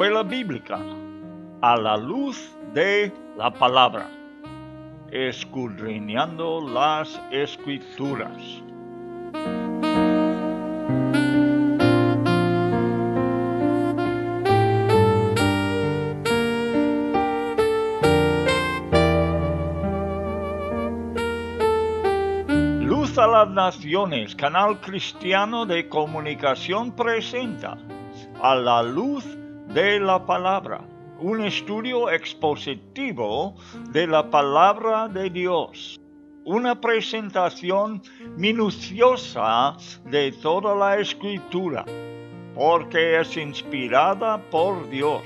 escuela bíblica a la luz de la palabra, escudriñando las escrituras. Luz a las Naciones, canal cristiano de comunicación, presenta a la luz de la palabra, un estudio expositivo de la palabra de Dios, una presentación minuciosa de toda la escritura, porque es inspirada por Dios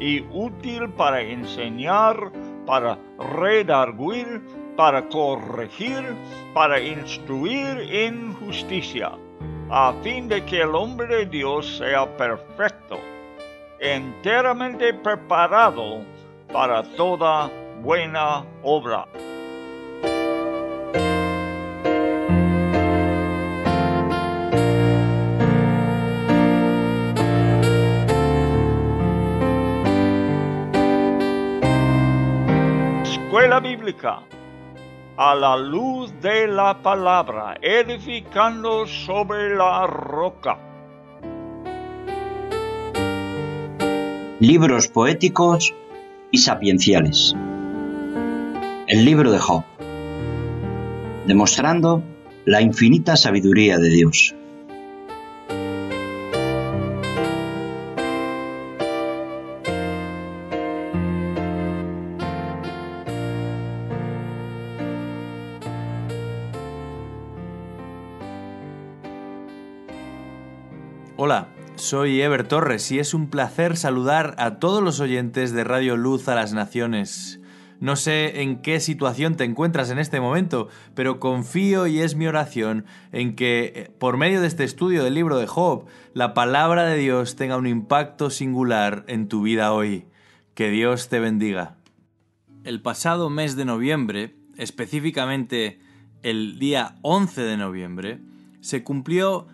y útil para enseñar, para redarguir, para corregir, para instruir en justicia, a fin de que el hombre de Dios sea perfecto, enteramente preparado para toda buena obra. Escuela bíblica a la luz de la palabra, edificando sobre la roca. Libros poéticos y sapienciales. El libro de Job, demostrando la infinita sabiduría de Dios. Hola, soy Ever Torres y es un placer saludar a todos los oyentes de Radio Luz a las Naciones. No sé en qué situación te encuentras en este momento, pero confío, y es mi oración, en que por medio de este estudio del libro de Job, la palabra de Dios tenga un impacto singular en tu vida hoy. Que Dios te bendiga. El pasado mes de noviembre, específicamente el día 11 de noviembre, se cumplió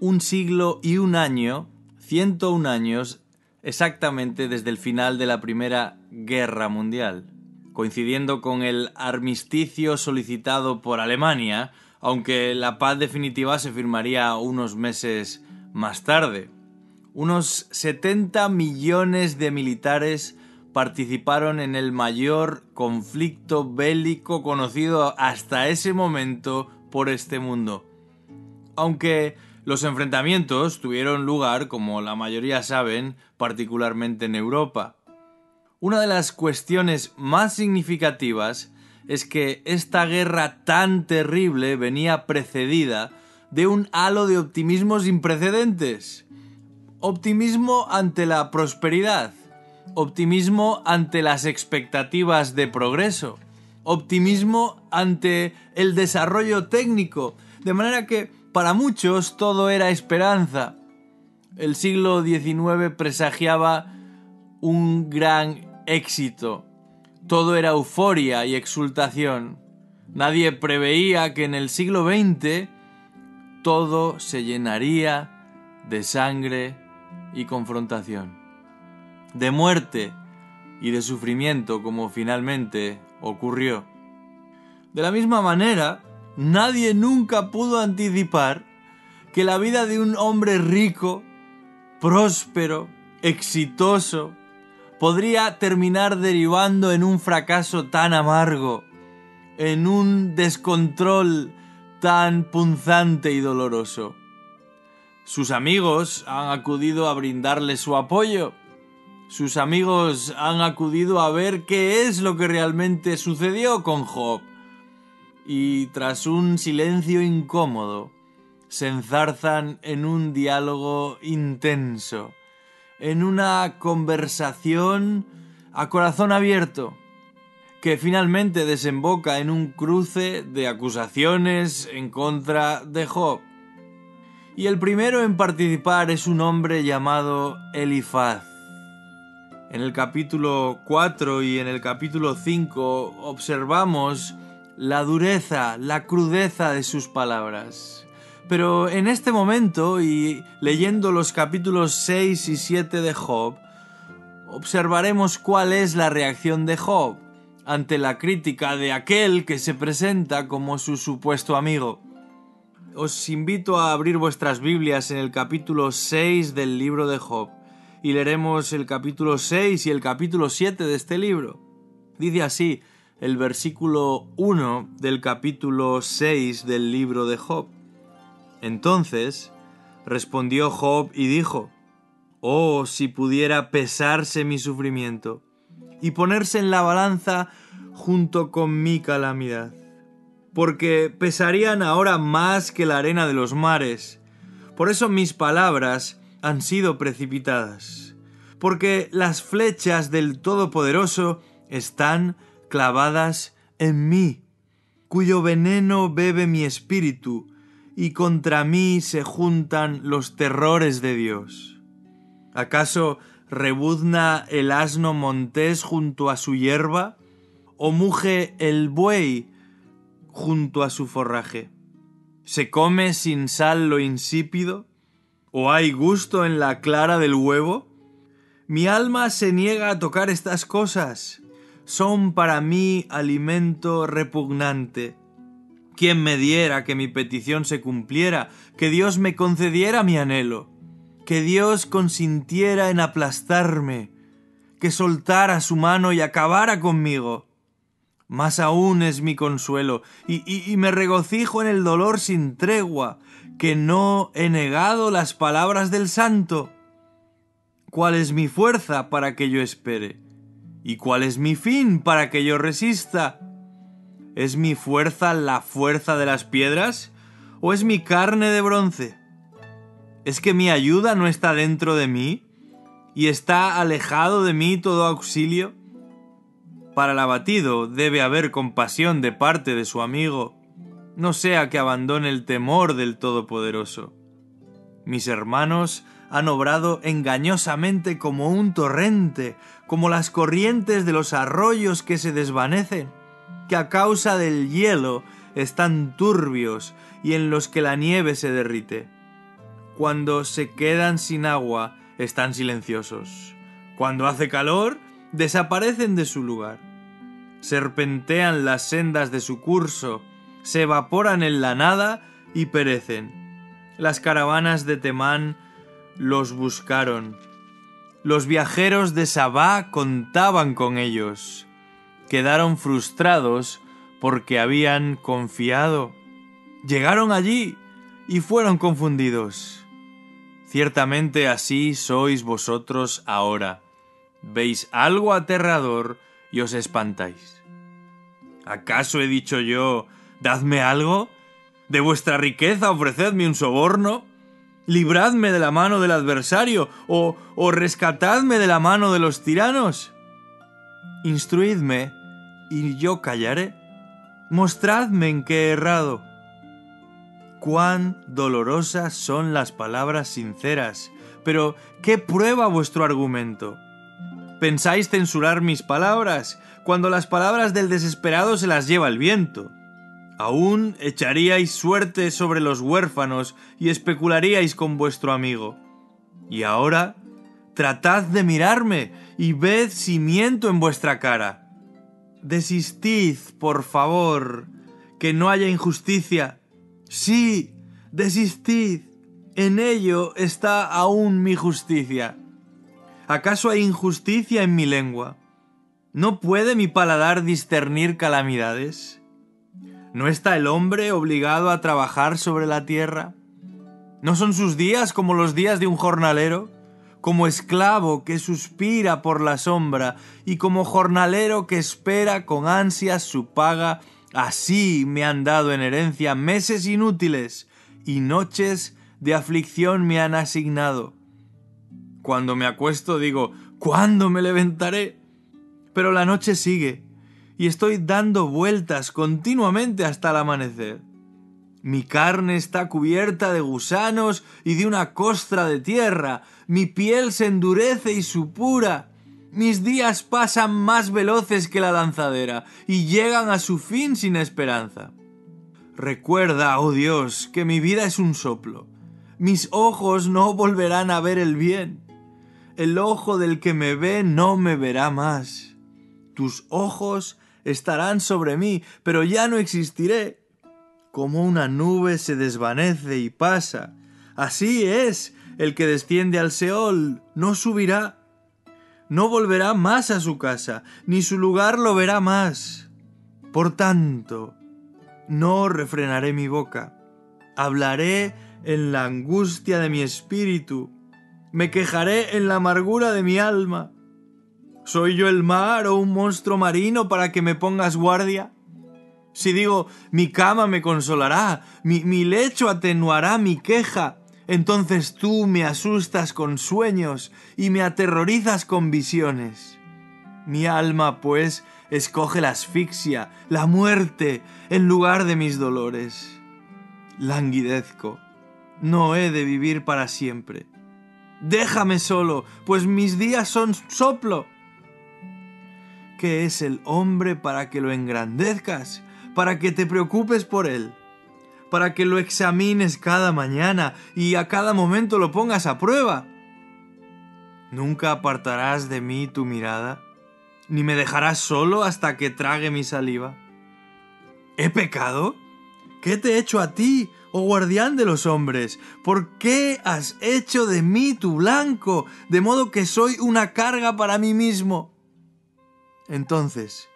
un siglo y un año, 101 años, exactamente desde el final de la Primera Guerra Mundial. Coincidiendo con el armisticio solicitado por Alemania, aunque la paz definitiva se firmaría unos meses más tarde. Unos 70 millones de militares participaron en el mayor conflicto bélico conocido hasta ese momento por este mundo. Aunque los enfrentamientos tuvieron lugar, como la mayoría saben, particularmente en Europa. Una de las cuestiones más significativas es que esta guerra tan terrible venía precedida de un halo de optimismo sin precedentes. Optimismo ante la prosperidad, optimismo ante las expectativas de progreso, optimismo ante el desarrollo técnico, de manera que para muchos todo era esperanza. El siglo XIX presagiaba un gran éxito. Todo era euforia y exultación. Nadie preveía que en el siglo XX todo se llenaría de sangre y confrontación, de muerte y de sufrimiento, como finalmente ocurrió. De la misma manera, nadie nunca pudo anticipar que la vida de un hombre rico, próspero, exitoso, podría terminar derivando en un fracaso tan amargo, en un descontrol tan punzante y doloroso. Sus amigos han acudido a brindarle su apoyo. Sus amigos han acudido a ver qué es lo que realmente sucedió con Job. Y tras un silencio incómodo, se enzarzan en un diálogo intenso, en una conversación a corazón abierto, que finalmente desemboca en un cruce de acusaciones en contra de Job. Y el primero en participar es un hombre llamado Elifaz. En el capítulo 4 y en el capítulo 5 observamos la dureza, la crudeza de sus palabras. Pero en este momento, y leyendo los capítulos 6 y 7 de Job, observaremos cuál es la reacción de Job ante la crítica de aquel que se presenta como su supuesto amigo. Os invito a abrir vuestras Biblias en el capítulo 6 del libro de Job, y leeremos el capítulo 6 y el capítulo 7 de este libro. Dice así el versículo 1 del capítulo 6 del libro de Job. Entonces respondió Job y dijo: «Oh, si pudiera pesarse mi sufrimiento y ponerse en la balanza junto con mi calamidad, porque pesarían ahora más que la arena de los mares. Por eso mis palabras han sido precipitadas, porque las flechas del Todopoderoso están clavadas en mí, cuyo veneno bebe mi espíritu, y contra mí se juntan los terrores de Dios. ¿Acaso rebuzna el asno montés junto a su hierba, o muge el buey junto a su forraje? ¿Se come sin sal lo insípido, o hay gusto en la clara del huevo? Mi alma se niega a tocar estas cosas, son para mí alimento repugnante. ¿Quién me diera que mi petición se cumpliera, que Dios me concediera mi anhelo? Que Dios consintiera en aplastarme, que soltara su mano y acabara conmigo. Más aún es mi consuelo, y me regocijo en el dolor sin tregua, que no he negado las palabras del santo. ¿Cuál es mi fuerza para que yo espere? ¿Y cuál es mi fin para que yo resista? ¿Es mi fuerza la fuerza de las piedras, o es mi carne de bronce? ¿Es que mi ayuda no está dentro de mí, y está alejado de mí todo auxilio? Para el abatido debe haber compasión de parte de su amigo, no sea que abandone el temor del Todopoderoso. Mis hermanos han obrado engañosamente como un torrente, como las corrientes de los arroyos que se desvanecen, que a causa del hielo están turbios y en los que la nieve se derrite. Cuando se quedan sin agua, están silenciosos. Cuando hace calor, desaparecen de su lugar. Serpentean las sendas de su curso, se evaporan en la nada y perecen. Las caravanas de Temán los buscaron. Los viajeros de Sabá contaban con ellos. Quedaron frustrados porque habían confiado. Llegaron allí y fueron confundidos. Ciertamente así sois vosotros ahora. Veis algo aterrador y os espantáis. ¿Acaso he dicho yo, dadme algo? ¿De vuestra riqueza ofrecedme un soborno? ¿Libradme de la mano del adversario, o rescatadme de la mano de los tiranos? Instruidme y yo callaré. Mostradme en qué he errado. Cuán dolorosas son las palabras sinceras, pero ¿qué prueba vuestro argumento? ¿Pensáis censurar mis palabras, cuando las palabras del desesperado se las lleva el viento? Aún echaríais suerte sobre los huérfanos y especularíais con vuestro amigo. Y ahora, tratad de mirarme y ved si miento en vuestra cara. Desistid, por favor, que no haya injusticia. Sí, desistid, en ello está aún mi justicia. ¿Acaso hay injusticia en mi lengua? ¿No puede mi paladar discernir calamidades? ¿No está el hombre obligado a trabajar sobre la tierra? ¿No son sus días como los días de un jornalero? Como esclavo que suspira por la sombra y como jornalero que espera con ansias su paga, así me han dado en herencia meses inútiles y noches de aflicción me han asignado. Cuando me acuesto digo, ¿cuándo me levantaré? Pero la noche sigue, y estoy dando vueltas continuamente hasta el amanecer. Mi carne está cubierta de gusanos y de una costra de tierra, mi piel se endurece y supura, mis días pasan más veloces que la lanzadera, y llegan a su fin sin esperanza. Recuerda, oh Dios, que mi vida es un soplo, mis ojos no volverán a ver el bien. el ojo del que me ve no me verá más. Tus ojos estarán sobre mí, pero ya no existiré. Como una nube se desvanece y pasa, así es el que desciende al Seol, no subirá, no volverá más a su casa, ni su lugar lo verá más. Por tanto, no refrenaré mi boca, hablaré en la angustia de mi espíritu, me quejaré en la amargura de mi alma. ¿Soy yo el mar o un monstruo marino para que me pongas guardia? Si digo, mi cama me consolará, mi lecho atenuará mi queja, entonces tú me asustas con sueños y me aterrorizas con visiones. Mi alma, pues, escoge la asfixia, la muerte, en lugar de mis dolores. Languidezco, no he de vivir para siempre. Déjame solo, pues mis días son soplo. ¿Qué es el hombre para que lo engrandezcas, para que te preocupes por él, para que lo examines cada mañana y a cada momento lo pongas a prueba? ¿Nunca apartarás de mí tu mirada, ni me dejarás solo hasta que trague mi saliva? ¿He pecado? ¿Qué te he hecho a ti, oh guardián de los hombres? ¿Por qué has hecho de mí tu blanco, de modo que soy una carga para mí mismo? Entonces,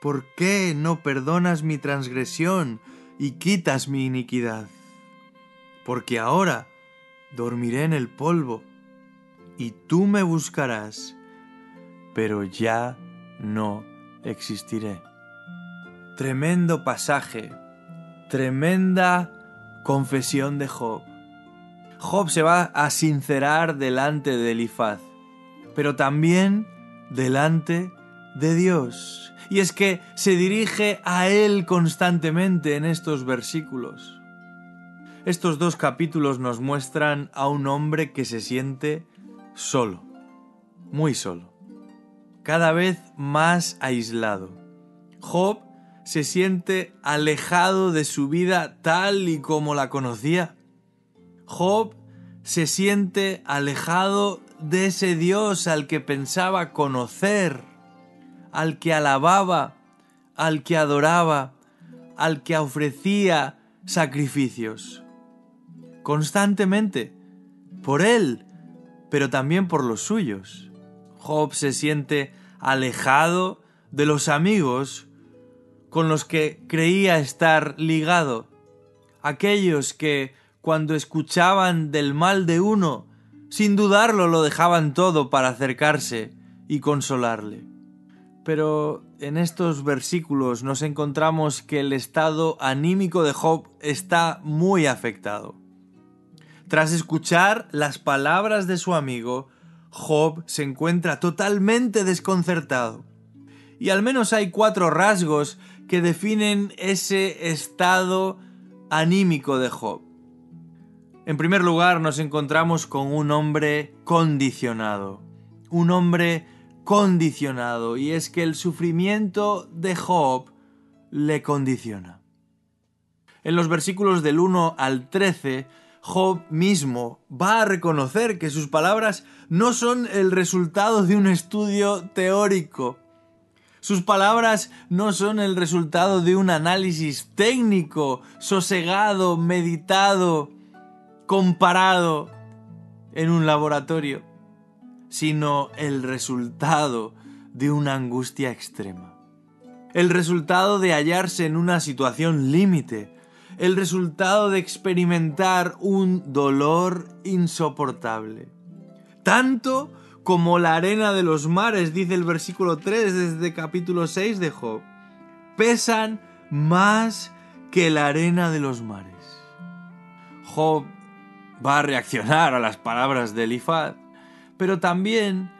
¿por qué no perdonas mi transgresión y quitas mi iniquidad? Porque ahora dormiré en el polvo, y tú me buscarás, pero ya no existiré. Tremendo pasaje, tremenda confesión de Job. Job se va a sincerar delante de Elifaz, pero también delante de Dios. Y es que se dirige a Él constantemente en estos versículos. Estos dos capítulos nos muestran a un hombre que se siente solo, muy solo, cada vez más aislado. Job se siente alejado de su vida tal y como la conocía. Job se siente alejado de ese Dios al que pensaba conocer, al que alababa, al que adoraba, al que ofrecía sacrificios. Constantemente, por él, pero también por los suyos. Job se siente alejado de los amigos con los que creía estar ligado. Aquellos que, cuando escuchaban del mal de uno, sin dudarlo lo dejaban todo para acercarse y consolarle. Pero en estos versículos nos encontramos que el estado anímico de Job está muy afectado. Tras escuchar las palabras de su amigo, Job se encuentra totalmente desconcertado. Y al menos hay 4 rasgos que definen ese estado anímico de Job. En primer lugar, nos encontramos con un hombre condicionado. Un hombre condicionado, y es que el sufrimiento de Job le condiciona. En los versículos del 1 al 13, Job mismo va a reconocer que sus palabras no son el resultado de un estudio teórico. Sus palabras no son el resultado de un análisis técnico, sosegado, meditado, comparado en un laboratorio, sino el resultado de una angustia extrema. El resultado de hallarse en una situación límite. El resultado de experimentar un dolor insoportable. Tanto como la arena de los mares, dice el versículo 3 desde capítulo 6 de Job. Pesan más que la arena de los mares. Job va a reaccionar a las palabras de Elifaz, pero también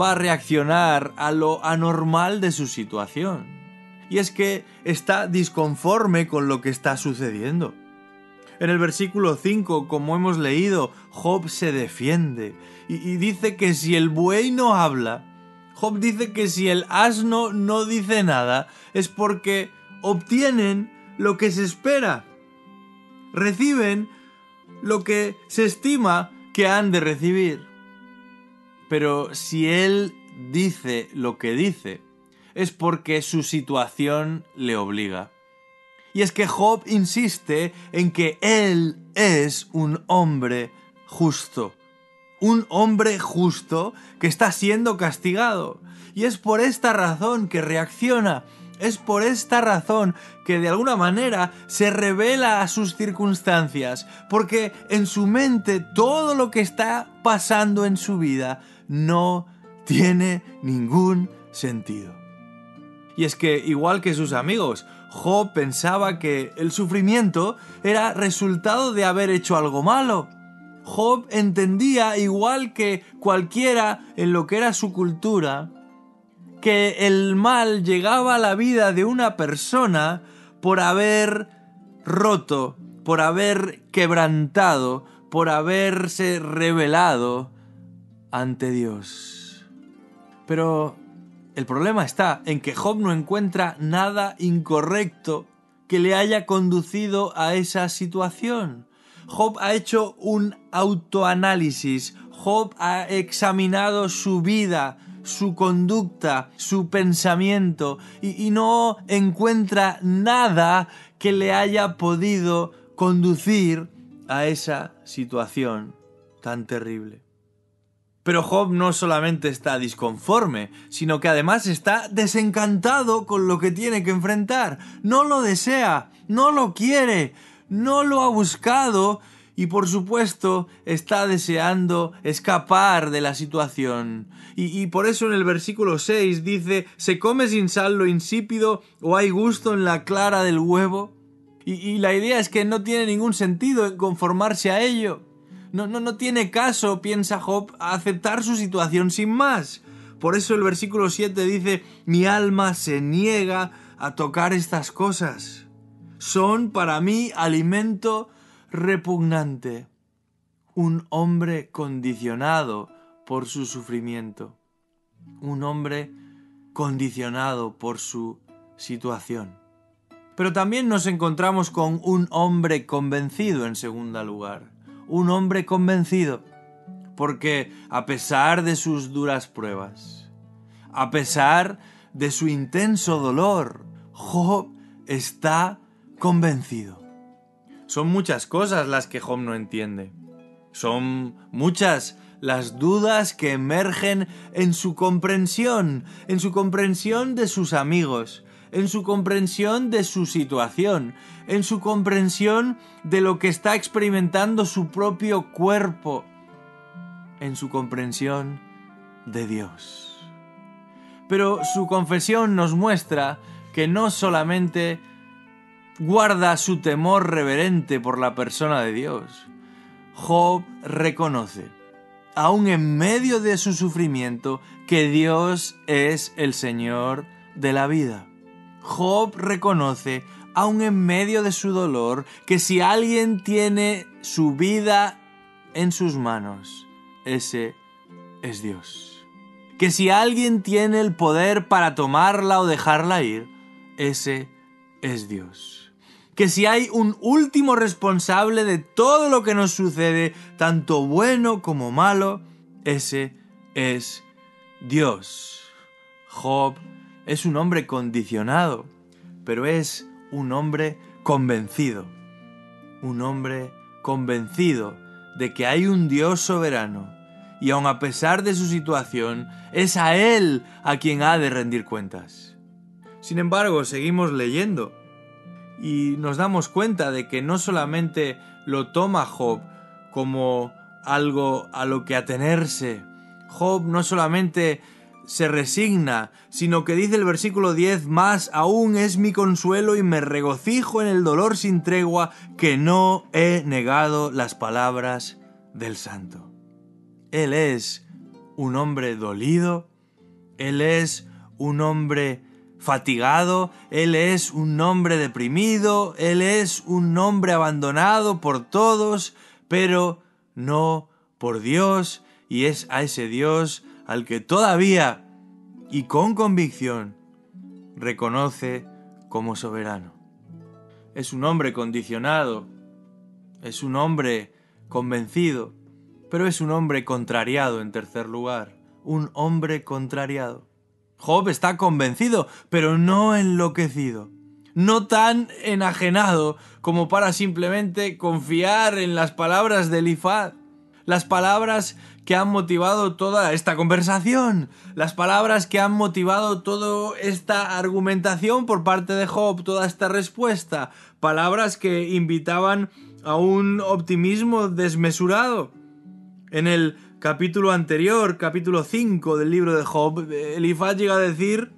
va a reaccionar a lo anormal de su situación. Y es que está disconforme con lo que está sucediendo. En el versículo 5, como hemos leído, Job se defiende y dice que si el buey no habla, Job dice que si el asno no dice nada, es porque obtienen lo que se espera. Reciben lo que se estima que han de recibir. Pero si él dice lo que dice, es porque su situación le obliga. Y es que Job insiste en que él es un hombre justo. Un hombre justo que está siendo castigado. Y es por esta razón que reacciona. Es por esta razón que de alguna manera se revela a sus circunstancias, porque en su mente todo lo que está pasando en su vida no tiene ningún sentido. Y es que, igual que sus amigos, Job pensaba que el sufrimiento era resultado de haber hecho algo malo. Job entendía, igual que cualquiera en lo que era su cultura, que el mal llegaba a la vida de una persona por haber roto, por haber quebrantado, por haberse rebelado ante Dios. Pero el problema está en que Job no encuentra nada incorrecto que le haya conducido a esa situación. Job ha hecho un autoanálisis, Job ha examinado su vida, su conducta, su pensamiento, y no encuentra nada que le haya podido conducir a esa situación tan terrible. Pero Job no solamente está disconforme, sino que además está desencantado con lo que tiene que enfrentar. No lo desea, no lo quiere, no lo ha buscado y, por supuesto, está deseando escapar de la situación. Y por eso en el versículo 6 dice: ¿se come sin sal lo insípido o hay gusto en la clara del huevo? Y la idea es que no tiene ningún sentido conformarse a ello. No tiene caso, piensa Job, aceptar su situación sin más. Por eso el versículo 7 dice: mi alma se niega a tocar estas cosas. Son para mí alimento repugnante, un hombre condicionado por su sufrimiento, un hombre condicionado por su situación. Pero también nos encontramos con un hombre convencido en segundo lugar, un hombre convencido, porque a pesar de sus duras pruebas, a pesar de su intenso dolor, Job está convencido. Son muchas cosas las que Job no entiende. Son muchas las dudas que emergen en su comprensión de sus amigos, en su comprensión de su situación, en su comprensión de lo que está experimentando su propio cuerpo, en su comprensión de Dios. Pero su confesión nos muestra que no solamente guarda su temor reverente por la persona de Dios. Job reconoce, aun en medio de su sufrimiento, que Dios es el Señor de la vida. Job reconoce, aun en medio de su dolor, que si alguien tiene su vida en sus manos, ese es Dios. Que si alguien tiene el poder para tomarla o dejarla ir, ese es Dios. Que si hay un último responsable de todo lo que nos sucede, tanto bueno como malo, ese es Dios. Job es un hombre condicionado, pero es un hombre convencido. Un hombre convencido de que hay un Dios soberano y, aun a pesar de su situación, es a él a quien ha de rendir cuentas. Sin embargo, seguimos leyendo y nos damos cuenta de que no solamente lo toma Job como algo a lo que atenerse. Job no solamente se resigna, sino que dice el versículo 10, «Más aún es mi consuelo y me regocijo en el dolor sin tregua, que no he negado las palabras del santo». Él es un hombre dolido, él es un hombre fatigado, él es un hombre deprimido, él es un hombre abandonado por todos, pero no por Dios, y es a ese Dios al que todavía y con convicción reconoce como soberano. Es un hombre condicionado, es un hombre convencido, pero es un hombre contrariado en tercer lugar, un hombre contrariado. Job está convencido, pero no enloquecido. No tan enajenado como para simplemente confiar en las palabras de Elifaz. Las palabras que han motivado toda esta conversación. Las palabras que han motivado toda esta argumentación por parte de Job, toda esta respuesta. Palabras que invitaban a un optimismo desmesurado. En el capítulo anterior, capítulo 5 del libro de Job, Elifaz llega a decir: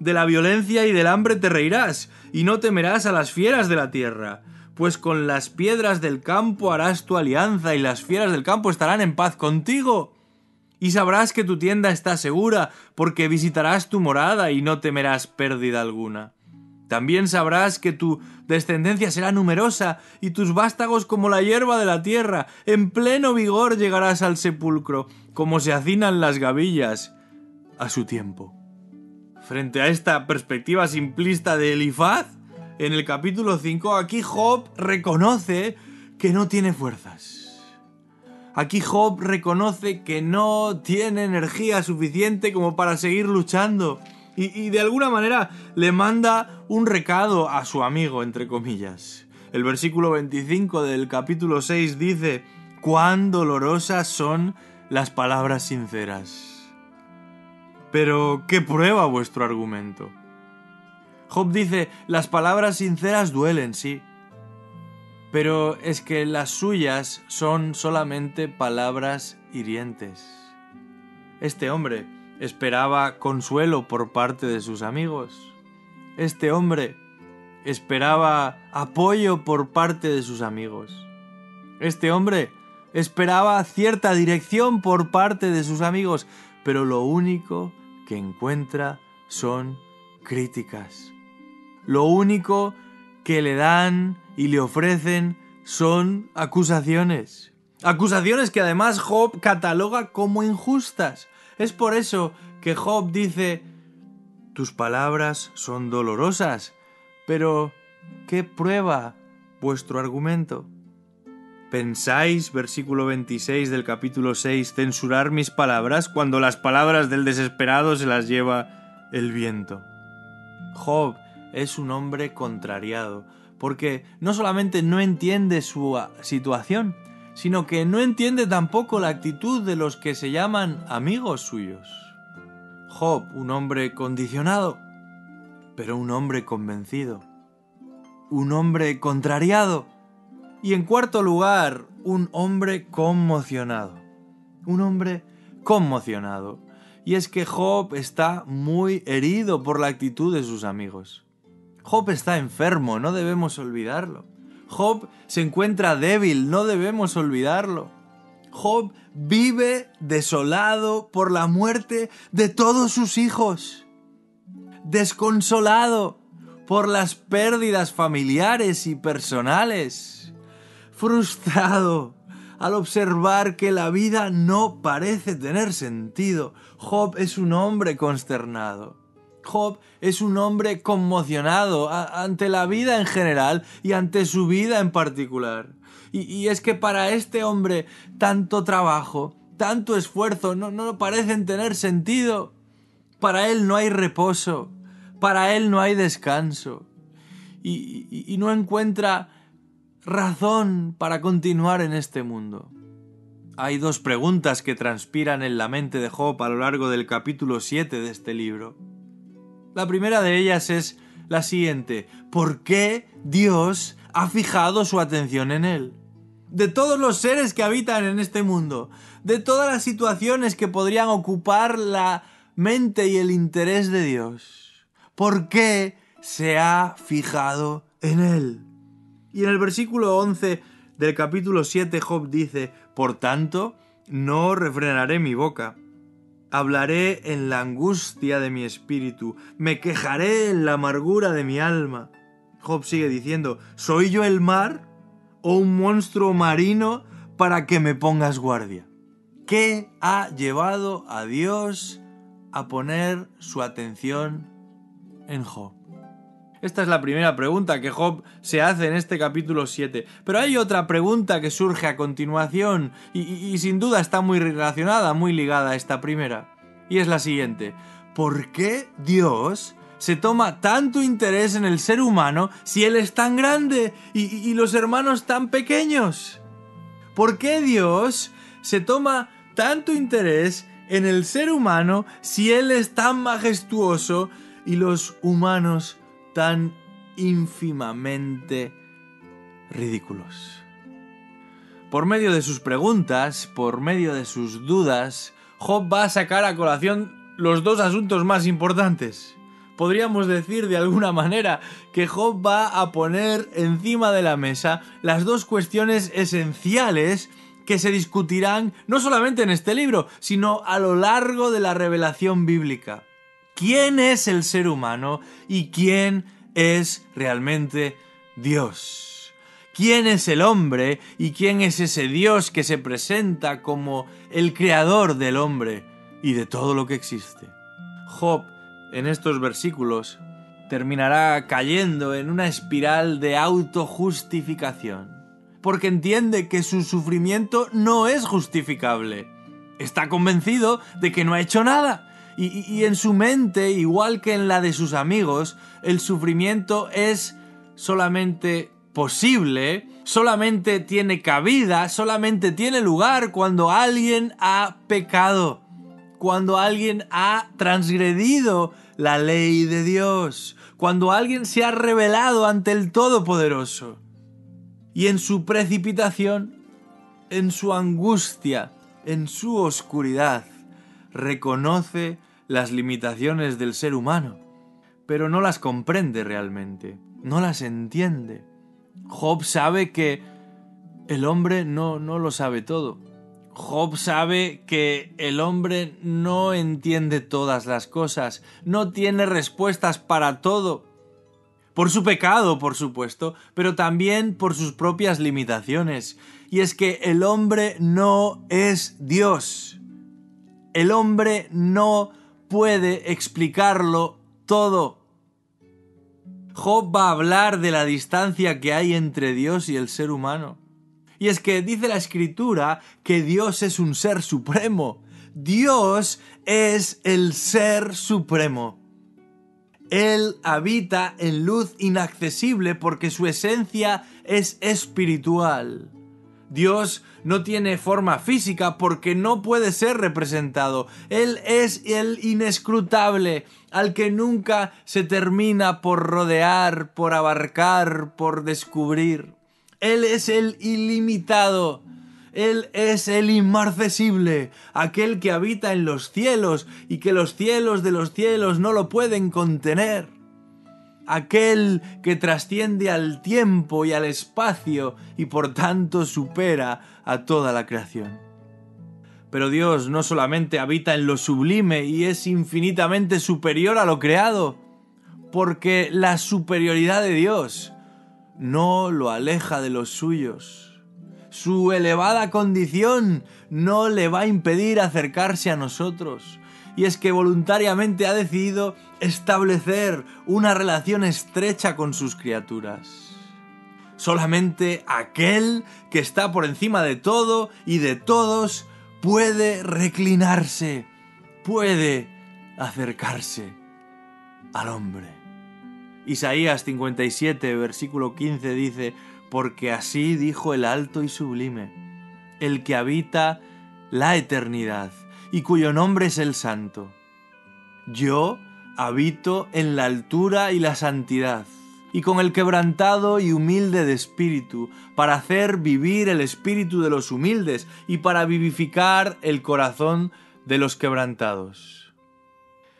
de la violencia y del hambre te reirás, y no temerás a las fieras de la tierra. Pues con las piedras del campo harás tu alianza, y las fieras del campo estarán en paz contigo. Y sabrás que tu tienda está segura, porque visitarás tu morada y no temerás pérdida alguna. También sabrás que tu descendencia será numerosa, y tus vástagos como la hierba de la tierra. En pleno vigor llegarás al sepulcro, como se hacinan las gavillas a su tiempo. Frente a esta perspectiva simplista de Elifaz, en el capítulo 5, aquí Job reconoce que no tiene fuerzas. Aquí Job reconoce que no tiene energía suficiente como para seguir luchando. Y de alguna manera le manda un recado a su amigo, entre comillas. El versículo 25 del capítulo 6 dice: «Cuán dolorosas son las palabras sinceras». Pero, ¿qué prueba vuestro argumento? Job dice: las palabras sinceras duelen, sí, pero es que las suyas son solamente palabras hirientes. Este hombre esperaba consuelo por parte de sus amigos. Este hombre esperaba apoyo por parte de sus amigos. Este hombre esperaba cierta dirección por parte de sus amigos, pero lo único que encuentra son críticas. Lo único que le dan y le ofrecen son acusaciones. Acusaciones que además Job cataloga como injustas. Es por eso que Job dice: tus palabras son dolorosas, pero ¿qué prueba vuestro argumento? ¿Pensáis, versículo 26 del capítulo 6, censurar mis palabras cuando las palabras del desesperado se las lleva el viento? Job es un hombre contrariado, porque no solamente no entiende su situación, sino que no entiende tampoco la actitud de los que se llaman amigos suyos. Job, un hombre condicionado, pero un hombre convencido. Un hombre contrariado. Y en cuarto lugar, un hombre conmocionado. Un hombre conmocionado. Y es que Job está muy herido por la actitud de sus amigos. Job está enfermo, no debemos olvidarlo. Job se encuentra débil, no debemos olvidarlo. Job vive desolado por la muerte de todos sus hijos. Desconsolado por las pérdidas familiares y personales. Frustrado al observar que la vida no parece tener sentido. Job es un hombre consternado. Job es un hombre conmocionado ante la vida en general y ante su vida en particular. Y es que para este hombre tanto trabajo, tanto esfuerzo no parecen tener sentido. Para él no hay reposo. Para él no hay descanso. Y no encuentra razón para continuar en este mundo. Hay dos preguntas que transpiran en la mente de Job a lo largo del capítulo 7 de este libro. La primera de ellas es la siguiente: ¿por qué Dios ha fijado su atención en él? De todos los seres que habitan en este mundo, de todas las situaciones que podrían ocupar la mente y el interés de Dios, ¿por qué se ha fijado en él? Y en el versículo 11 del capítulo 7, Job dice: por tanto, no refrenaré mi boca. Hablaré en la angustia de mi espíritu. Me quejaré en la amargura de mi alma. Job sigue diciendo: ¿soy yo el mar o un monstruo marino para que me pongas guardia? ¿Qué ha llevado a Dios a poner su atención en Job? Esta es la primera pregunta que Job se hace en este capítulo 7. Pero hay otra pregunta que surge a continuación y sin duda está muy relacionada, muy ligada a esta primera. y es la siguiente. ¿Por qué Dios se toma tanto interés en el ser humano si Él es tan grande y los hermanos tan pequeños? ¿Por qué Dios se toma tanto interés en el ser humano si Él es tan majestuoso y los humanos tan ínfimamente ridículos? Por medio de sus preguntas, por medio de sus dudas, Job va a sacar a colación los dos asuntos más importantes. Podríamos decir de alguna manera que Job va a poner encima de la mesa las dos cuestiones esenciales que se discutirán no solamente en este libro, sino a lo largo de la revelación bíblica. ¿Quién es el ser humano y quién es realmente Dios? ¿Quién es el hombre y quién es ese Dios que se presenta como el creador del hombre y de todo lo que existe? Job, en estos versículos, terminará cayendo en una espiral de autojustificación, porque entiende que su sufrimiento no es justificable. Está convencido de que no ha hecho nada, y en su mente, igual que en la de sus amigos, el sufrimiento es solamente posible, solamente tiene cabida, solamente tiene lugar cuando alguien ha pecado, cuando alguien ha transgredido la ley de Dios, cuando alguien se ha rebelado ante el Todopoderoso. Y en su precipitación, en su angustia, en su oscuridad, reconoce las limitaciones del ser humano, pero no las comprende realmente, no las entiende. Job sabe que el hombre no lo sabe todo. Job sabe que el hombre no entiende todas las cosas, no tiene respuestas para todo. Por su pecado, por supuesto, pero también por sus propias limitaciones. Y es que el hombre no es Dios. El hombre no puede explicarlo todo. Job va a hablar de la distancia que hay entre Dios y el ser humano. Y es que dice la Escritura que Dios es un ser supremo. Dios es el ser supremo. Él habita en luz inaccesible porque su esencia es espiritual. Dios no tiene forma física porque no puede ser representado. Él es el inescrutable, al que nunca se termina por rodear, por abarcar, por descubrir. Él es el ilimitado, Él es el inmarcesible, aquel que habita en los cielos y que los cielos de los cielos no lo pueden contener. Aquel que trasciende al tiempo y al espacio y por tanto supera a toda la creación. Pero Dios no solamente habita en lo sublime y es infinitamente superior a lo creado, porque la superioridad de Dios no lo aleja de los suyos. Su elevada condición no le va a impedir acercarse a nosotros. Y es que voluntariamente ha decidido establecer una relación estrecha con sus criaturas. Solamente aquel que está por encima de todo y de todos puede reclinarse, puede acercarse al hombre. Isaías 57, versículo 15 dice: porque así dijo el alto y sublime, el que habita la eternidad y cuyo nombre es el santo. Yo habito en la altura y la santidad y con el quebrantado y humilde de espíritu, para hacer vivir el espíritu de los humildes y para vivificar el corazón de los quebrantados.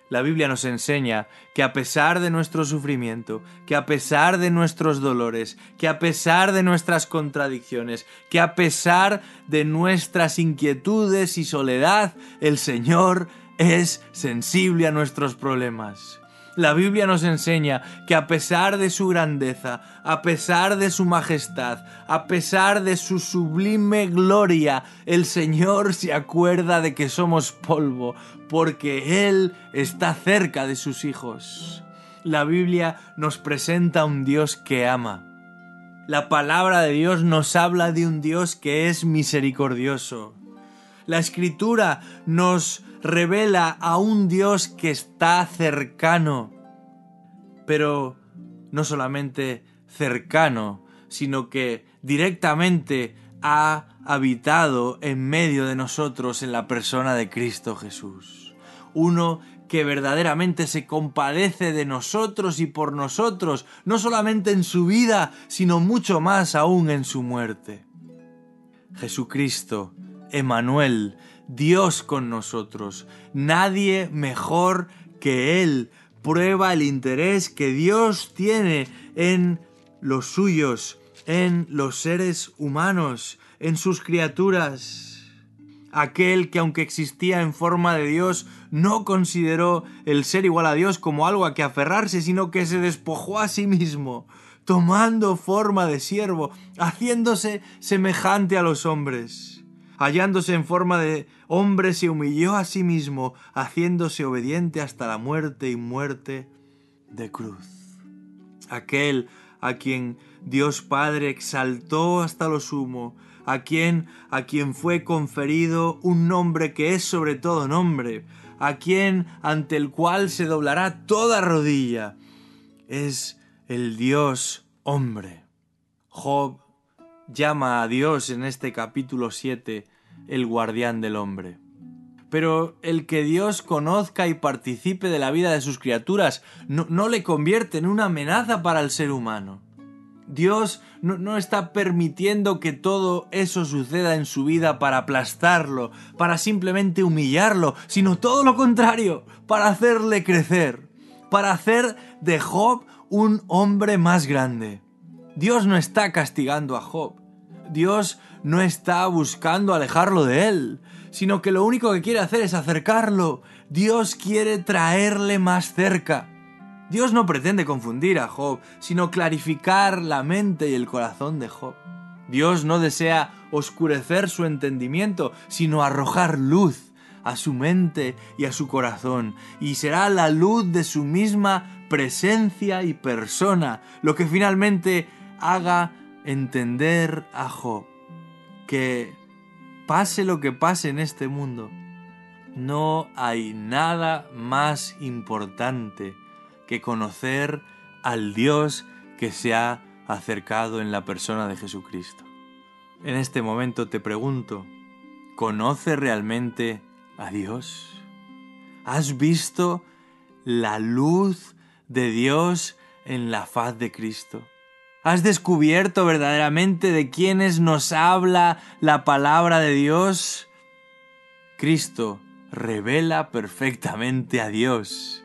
La Biblia nos enseña que a pesar de nuestro sufrimiento, que a pesar de nuestros dolores, que a pesar de nuestras contradicciones, que a pesar de nuestras inquietudes y soledad, el Señor es sensible a nuestros problemas. La Biblia nos enseña que a pesar de su grandeza, a pesar de su majestad, a pesar de su sublime gloria, el Señor se acuerda de que somos polvo, porque Él está cerca de sus hijos. La Biblia nos presenta a un Dios que ama. La palabra de Dios nos habla de un Dios que es misericordioso. La Escritura nos revela a un Dios que está cercano, pero no solamente cercano, sino que directamente ha habitado en medio de nosotros en la persona de Cristo Jesús. Uno que verdaderamente se compadece de nosotros y por nosotros, no solamente en su vida, sino mucho más aún en su muerte. Jesucristo, Emmanuel, Dios con nosotros. Nadie mejor que Él prueba el interés que Dios tiene en los suyos, en los seres humanos, en sus criaturas. Aquel que, aunque existía en forma de Dios, no consideró el ser igual a Dios como algo a que aferrarse, sino que se despojó a sí mismo, tomando forma de siervo, haciéndose semejante a los hombres. Hallándose en forma de hombre, se humilló a sí mismo, haciéndose obediente hasta la muerte y muerte de cruz. Aquel a quien Dios Padre exaltó hasta lo sumo, a quien fue conferido un nombre que es sobre todo nombre, a quien ante el cual se doblará toda rodilla, es el Dios hombre. Job llama a Dios en este capítulo 7 el guardián del hombre. Pero el que Dios conozca y participe de la vida de sus criaturas no le convierte en una amenaza para el ser humano. Dios no está permitiendo que todo eso suceda en su vida para aplastarlo, para simplemente humillarlo, sino todo lo contrario, para hacerle crecer, para hacer de Job un hombre más grande. Dios no está castigando a Job, Dios no está buscando alejarlo de él, sino que lo único que quiere hacer es acercarlo. Dios quiere traerle más cerca. Dios no pretende confundir a Job, sino clarificar la mente y el corazón de Job. Dios no desea oscurecer su entendimiento, sino arrojar luz a su mente y a su corazón, y será la luz de su misma presencia y persona lo que finalmente haga entender a Job que, pase lo que pase en este mundo, no hay nada más importante que conocer al Dios que se ha acercado en la persona de Jesucristo. En este momento te pregunto, ¿conoces realmente a Dios? ¿Has visto la luz de Dios en la faz de Cristo? ¿Has descubierto verdaderamente de quiénes nos habla la palabra de Dios? Cristo revela perfectamente a Dios.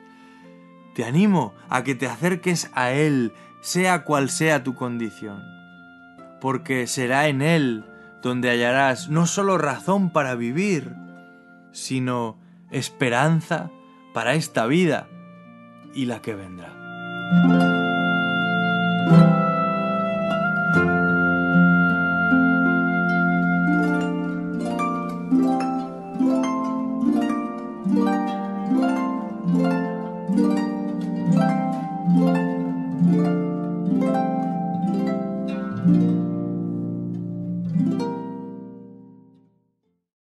Te animo a que te acerques a Él, sea cual sea tu condición, porque será en Él donde hallarás no solo razón para vivir, sino esperanza para esta vida y la que vendrá.